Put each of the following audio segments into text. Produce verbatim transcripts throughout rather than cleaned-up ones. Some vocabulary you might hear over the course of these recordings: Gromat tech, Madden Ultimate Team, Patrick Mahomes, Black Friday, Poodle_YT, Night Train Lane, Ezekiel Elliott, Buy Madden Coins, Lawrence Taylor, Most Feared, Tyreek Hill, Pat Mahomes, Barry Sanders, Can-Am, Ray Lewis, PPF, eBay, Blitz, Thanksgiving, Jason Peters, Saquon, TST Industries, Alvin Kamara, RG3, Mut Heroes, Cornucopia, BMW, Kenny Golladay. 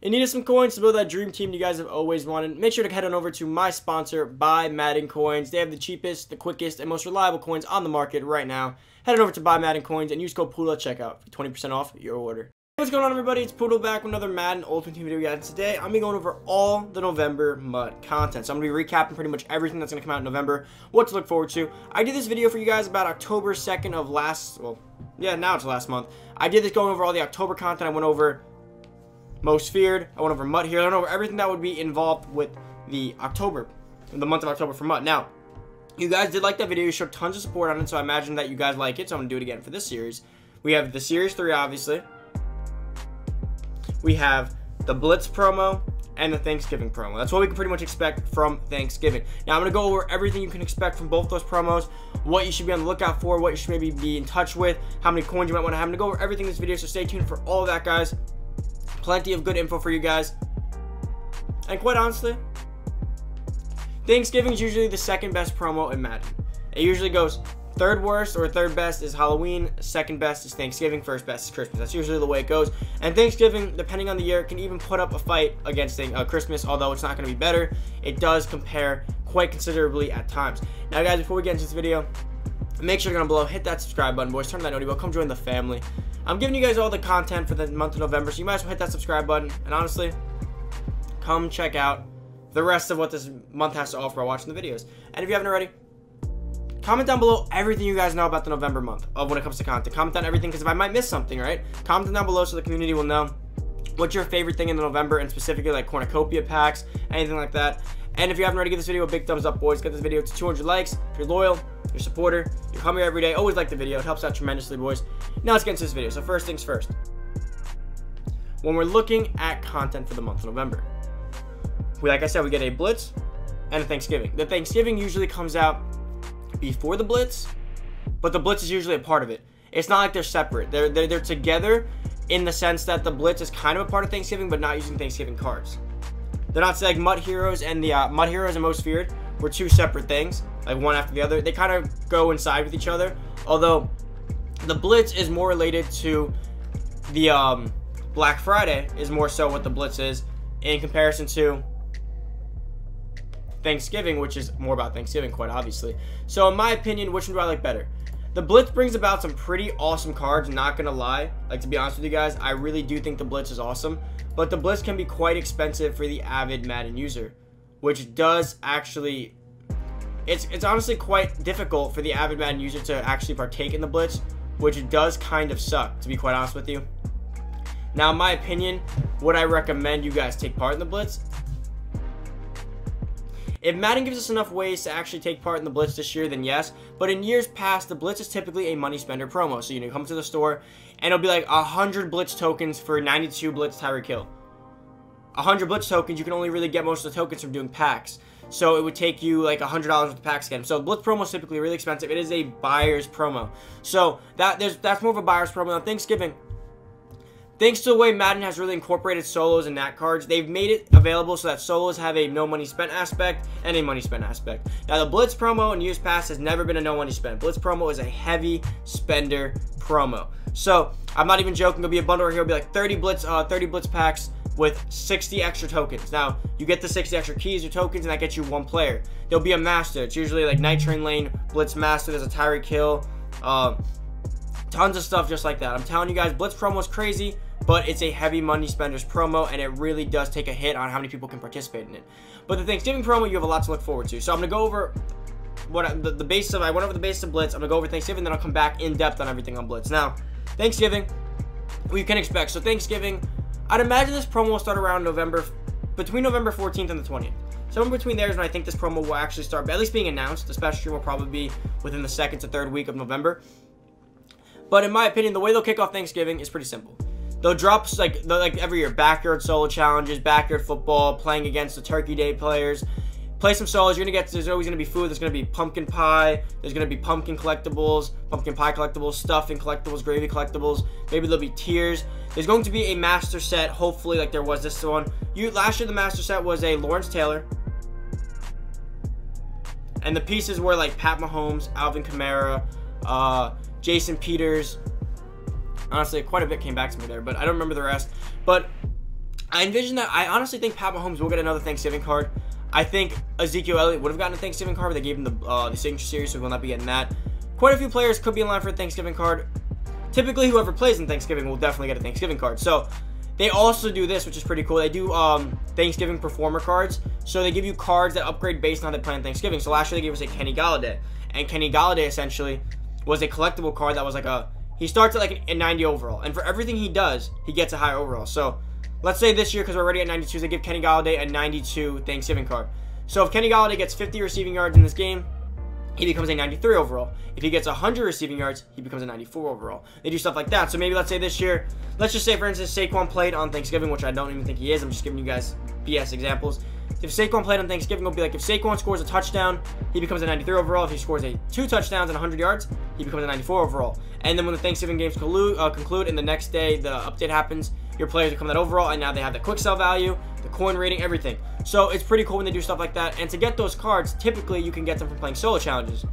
You needed some coins to build that dream team you guys have always wanted. Make sure to head on over to my sponsor, Buy Madden Coins. They have the cheapest, the quickest, and most reliable coins on the market right now. Head on over to Buy Madden Coins and use code Poodle at checkout for twenty percent off your order. What's going on, everybody? It's Poodle back with another Madden Ultimate Team video, guys. Today, I'm going to be going over all the November Mut content. So I'm going to be recapping pretty much everything that's going to come out in November, what to look forward to. I did this video for you guys about October second of last, well, yeah, now it's last month. I did this going over all the October content. I went over Most Feared, I went over Mut Heroes, I went over everything that would be involved with the October, the month of October for Mut. Now, you guys did like that video, you showed tons of support on it, so I imagine that you guys like it, so I'm going to do it again for this series. We have the Series three, obviously. We have the Blitz promo and the Thanksgiving promo. That's what we can pretty much expect from Thanksgiving. Now, I'm going to go over everything you can expect from both those promos, what you should be on the lookout for, what you should maybe be in touch with, how many coins you might want to have. I'm going to go over everything in this video, so stay tuned for all of that, guys. Plenty of good info for you guys. And quite honestly, Thanksgiving is usually the second best promo in Madden. It usually goes third worst or third best is Halloween, second best is Thanksgiving, first best is Christmas. That's usually the way it goes. And Thanksgiving, depending on the year, can even put up a fight against uh, Christmas, although it's not going to be better. It does compare quite considerably at times. Now, guys, before we get into this video, make sure you're down below, hit that subscribe button, boys. Turn that noty bell. Come join the family. I'm giving you guys all the content for the month of November, so you might as well hit that subscribe button. And honestly, come check out the rest of what this month has to offer by watching the videos. And if you haven't already, comment down below everything you guys know about the November month of when it comes to content. Comment down everything, because if I might miss something, right? Comment down below so the community will know what's your favorite thing in November, and specifically like Cornucopia packs, anything like that. And if you haven't already, give this video a big thumbs up, boys. Get this video to two hundred likes. If you're loyal, your supporter, you come here every day, always like the video, it helps out tremendously, boys. Now let's get into this video. So first things first, when we're looking at content for the month of November, we, like I said, we get a Blitz and a Thanksgiving. The Thanksgiving usually comes out before the Blitz, but the Blitz is usually a part of it. It's not like they're separate. They're, they're, they're together in the sense that the Blitz is kind of a part of Thanksgiving, but not using Thanksgiving cards. They're not like Mut Heroes and the uh, Mut Heroes and Most Feared were two separate things, like one after the other. They kind of go inside with each other, although the Blitz is more related to the um, Black Friday is more so what the Blitz is in comparison to Thanksgiving, which is more about Thanksgiving, quite obviously. So in my opinion, which one do I like better? The Blitz brings about some pretty awesome cards, not gonna lie. Like, to be honest with you guys, I really do think the Blitz is awesome, but the Blitz can be quite expensive for the avid Madden user, which does actually, it's it's honestly quite difficult for the avid Madden user to actually partake in the Blitz, which it does kind of suck, to be quite honest with you. Now, in my opinion, would I recommend you guys take part in the Blitz? If Madden gives us enough ways to actually take part in the Blitz this year, then yes. But in years past, the Blitz is typically a money spender promo. So, you know, you come to the store and it'll be like one hundred Blitz tokens for ninety-two Blitz Tyreek Hill. one hundred Blitz tokens, you can only really get most of the tokens from doing packs. So it would take you like one hundred dollars worth of packs again. So Blitz promo is typically really expensive. It is a buyer's promo. So that there's that's more of a buyer's promo. Now, Thanksgiving, thanks to the way Madden has really incorporated solos and Nat cards, they've made it available so that solos have a no money spent aspect and a money spent aspect. Now, the Blitz promo in years past has never been a no money spent. Blitz promo is a heavy spender promo. So I'm not even joking. It'll be a bundle right here. It'll be like thirty Blitz, uh, thirty Blitz packs with sixty extra tokens. Now, you get the sixty extra keys or tokens, and that gets you one player. There'll be a master. It's usually like Night Train Lane, Blitz Master. There's a Tyreek Hill. Uh, tons of stuff just like that. I'm telling you guys, Blitz promo is crazy, but it's a heavy money spenders promo, and it really does take a hit on how many people can participate in it. But the Thanksgiving promo, you have a lot to look forward to. So I'm gonna go over what I, the, the base of, I went over the base of Blitz, I'm gonna go over Thanksgiving, then I'll come back in depth on everything on Blitz. Now, Thanksgiving, what you can expect. So Thanksgiving, I'd imagine this promo will start around November, between November fourteenth and the twentieth. Somewhere between there is when I think this promo will actually start, at least being announced. The special stream will probably be within the second to third week of November. But in my opinion, the way they'll kick off Thanksgiving is pretty simple. They'll drop, like, like every year, backyard solo challenges, backyard football, playing against the Turkey Day players. Play some solos. You're gonna get, there's always gonna be food. There's gonna be pumpkin pie. There's gonna be pumpkin collectibles, pumpkin pie collectibles, stuffing collectibles, gravy collectibles. Maybe there'll be tiers. There's going to be a master set, hopefully, like there was this one. You last year, the master set was a Lawrence Taylor, and the pieces were like Pat Mahomes, Alvin Kamara, uh, Jason Peters. Honestly, quite a bit came back to me there, but I don't remember the rest. But I envision that. I honestly think Pat Mahomes will get another Thanksgiving card. I think Ezekiel Elliott would have gotten a Thanksgiving card, but they gave him the, uh, the signature series, so he will not be getting that. Quite a few players could be in line for a Thanksgiving card. Typically, whoever plays in Thanksgiving will definitely get a Thanksgiving card. So they also do this, which is pretty cool. They do um, Thanksgiving performer cards. So they give you cards that upgrade based on how they play on Thanksgiving. So last year, they gave us a Kenny Golladay. And Kenny Golladay, essentially, was a collectible card that was like a... He starts at like a ninety overall. And for everything he does, he gets a high overall. So let's say this year, because we're already at ninety-two, they give Kenny Golladay a ninety-two Thanksgiving card. So if Kenny Golladay gets fifty receiving yards in this game, he becomes a ninety-three overall. If he gets one hundred receiving yards, he becomes a ninety-four overall. They do stuff like that. So maybe let's say this year, let's just say, for instance, Saquon played on Thanksgiving, which I don't even think he is. I'm just giving you guys B S examples. If Saquon played on Thanksgiving, it'll be like if Saquon scores a touchdown, he becomes a ninety-three overall. If he scores a two touchdowns and one hundred yards, he becomes a ninety-four overall. And then when the Thanksgiving games collude, uh, conclude, and the next day the update happens, your players become that overall, and now they have the quick sell value, the coin rating, everything. So it's pretty cool when they do stuff like that. And to get those cards, typically you can get them from playing solo challenges.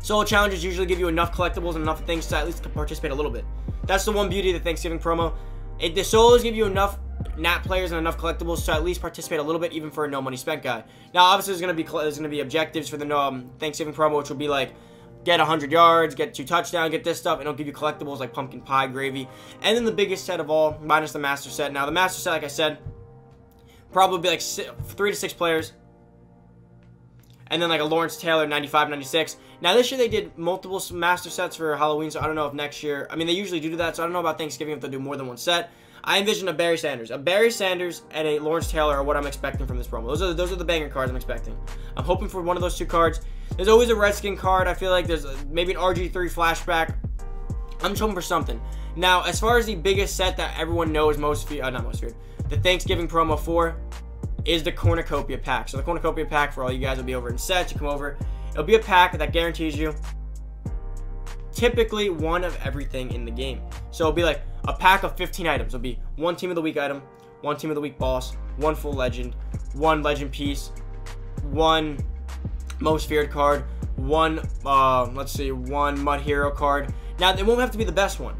Solo challenges usually give you enough collectibles and enough things to at least participate a little bit. That's the one beauty of the Thanksgiving promo. It, the solos give you enough N A T players and enough collectibles to at least participate a little bit, even for a no money spent guy. Now, obviously, there's gonna be there's gonna be objectives for the um, Thanksgiving promo, which will be like, get one hundred yards, get two touchdowns, get this stuff, and it'll give you collectibles like pumpkin pie, gravy, and then the biggest set of all, minus the master set. Now, the master set, like I said, probably be like six, three to six players, and then like a Lawrence Taylor, ninety-five, ninety-six. Now, this year they did multiple master sets for Halloween, so I don't know if next year, I mean, they usually do that, so I don't know about Thanksgiving if they'll do more than one set. I envision a Barry Sanders. A Barry Sanders and a Lawrence Taylor are what I'm expecting from this promo. Those are, those are the banger cards I'm expecting. I'm hoping for one of those two cards. There's always a Redskin card. I feel like there's maybe an R G three flashback. I'm just hoping for something. Now, as far as the biggest set that everyone knows most feared, uh, not most feared, the Thanksgiving promo for is the Cornucopia pack. So the Cornucopia pack for all you guys will be over in sets. You come over. It'll be a pack that guarantees you typically one of everything in the game. So it'll be like a pack of fifteen items. It'll be one team of the week item, one team of the week boss, one full legend, one legend piece, one most feared card, one, uh, let's see, one Mut Hero card. Now, it won't have to be the best one.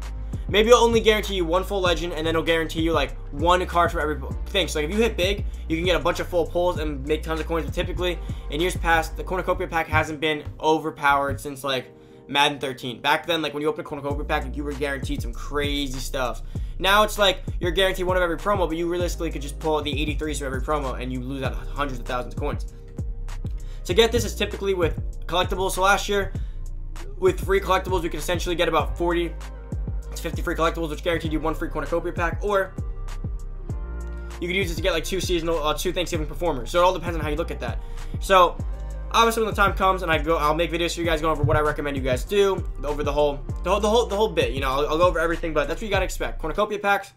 Maybe it'll only guarantee you one full legend, and then it'll guarantee you like one card for every thing. So like if you hit big, you can get a bunch of full pulls and make tons of coins. But typically, in years past, the Cornucopia pack hasn't been overpowered since like Madden thirteen. Back then, like when you open a Cornucopia pack, like, you were guaranteed some crazy stuff. Now it's like you're guaranteed one of every promo, but you realistically could just pull the eighty-threes for every promo and you lose out hundreds of thousands of coins. To get this is typically with collectibles. So last year, with free collectibles, we could essentially get about forty to fifty free collectibles, which guaranteed you one free Cornucopia pack, or you could use it to get like two seasonal, uh, two Thanksgiving performers. So it all depends on how you look at that. So obviously, when the time comes, and I go, I'll make videos for you guys going over what I recommend you guys do over the whole, the whole, the whole, the whole bit. You know, I'll, I'll go over everything, but that's what you gotta expect: Cornucopia packs,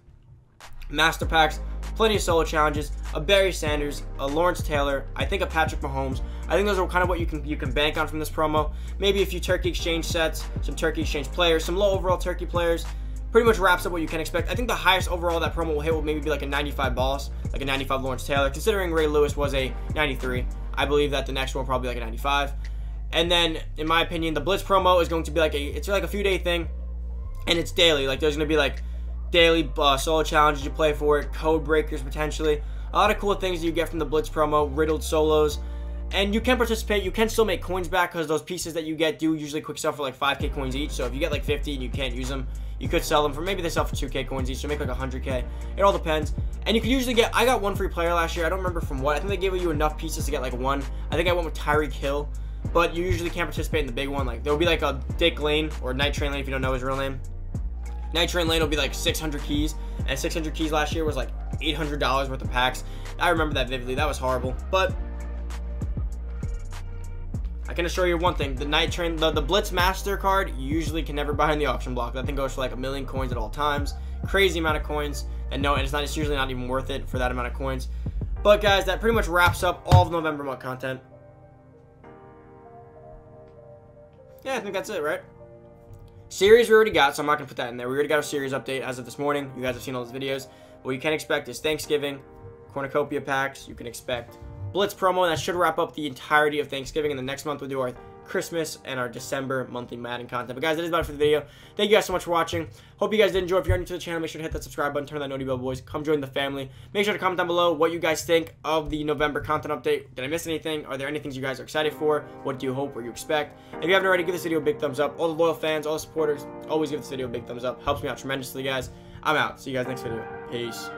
master packs, plenty of solo challenges, a Barry Sanders, a Lawrence Taylor, I think a Patrick Mahomes. I think those are kind of what you can you can bank on from this promo. Maybe a few turkey exchange sets, some turkey exchange players, some low overall turkey players. Pretty much wraps up what you can expect. I think the highest overall that promo will hit will maybe be like a ninety-five boss, like a ninety-five Lawrence Taylor, considering Ray Lewis was a ninety-three. I believe that the next one will probably be like a ninety-five. And then, in my opinion, the Blitz promo is going to be like a, it's like a few day thing, and it's daily. Like there's going to be like daily uh, solo challenges you play for it, code breakers potentially. A lot of cool things that you get from the Blitz promo, riddled solos. And you can participate, you can still make coins back because those pieces that you get do usually quick sell for like five K coins each. So if you get like fifty and you can't use them, you could sell them for, maybe they sell for two K coins each, so make like one hundred K. It all depends. And you could usually get, I got one free player last year. I don't remember from what. I think they gave you enough pieces to get like one. I think I went with Tyreek Hill, but you usually can't participate in the big one. Like there'll be like a Dick Lane or Night Train Lane if you don't know his real name. Night Train Lane will be like six hundred keys, and six hundred keys last year was like eight hundred dollars worth of packs. I remember that vividly. That was horrible, but I can assure you one thing: the Night Train, the, the Blitz Master card, you usually can never buy in the auction block. That thing goes for like a million coins at all times, crazy amount of coins, and no, and it's not. It's usually not even worth it for that amount of coins. But guys, that pretty much wraps up all of November month content. Yeah, I think that's it, right? Series we already got, so I'm not gonna put that in there. We already got our series update as of this morning. You guys have seen all those videos. What you can expect is Thanksgiving, Cornucopia packs. You can expect Blitz promo, and that should wrap up the entirety of Thanksgiving. And the next month we'll do our Christmas and our December monthly Madden content. But guys, that is about it for the video. Thank you guys so much for watching. Hope you guys did enjoy. If you're new to the channel, make sure to hit that subscribe button, turn that noty bell, boys. Come join the family. Make sure to comment down below what you guys think of the November content update. Did I miss anything? Are there any things you guys are excited for? What do you hope or you expect? If you haven't already, give this video a big thumbs up. All the loyal fans, all the supporters, always give this video a big thumbs up. Helps me out tremendously, guys. I'm out. See you guys next video. Peace.